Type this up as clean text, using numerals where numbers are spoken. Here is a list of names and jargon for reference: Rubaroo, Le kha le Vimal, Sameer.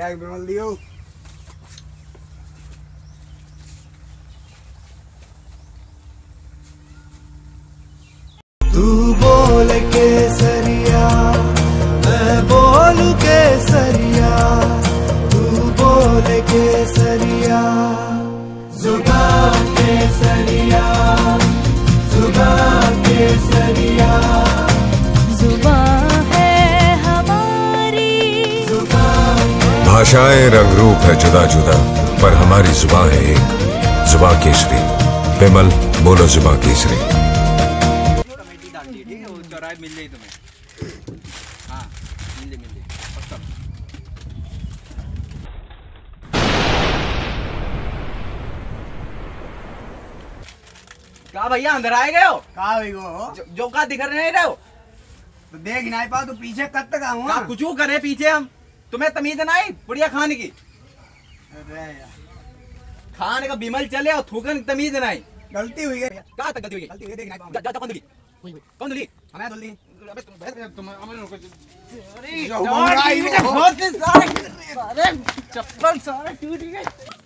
जाके विमल दियो। तू बोल केसरिया मैं बोल केसरिया, तू बोल केसरिया जुबा केसरिया, जुबा केसरिया भाषाएं रंग रूप है जुदा जुदा, पर हमारी जुबां है एक, जुबां केसरी। विमल बोलो जुबां केसरी। कमेटी डालती है, ठीक है, वो चौराहे मिल जाए तुम्हें। हाँ, मिल जाए पक्का। कहाँ भैया अंदर आए गए हो? कहाँ भाई वो जो कहा दिख नहीं रहे हो तो देख नहीं पाओ तो पीछे कब तक आऊँ? कुछ करे पीछे हम तुम्हें तमीज ना आई बुढ़िया खाने की, खाने का विमल चले और थूकन की तमीज ना आई। गलती हुई है, कहाँ तक गलती हुई है? गलती हुई है, देख ना कौन दुली, कौन दुली हमें दुली। अबे तुम अरे चप्पल सारे टूट गए।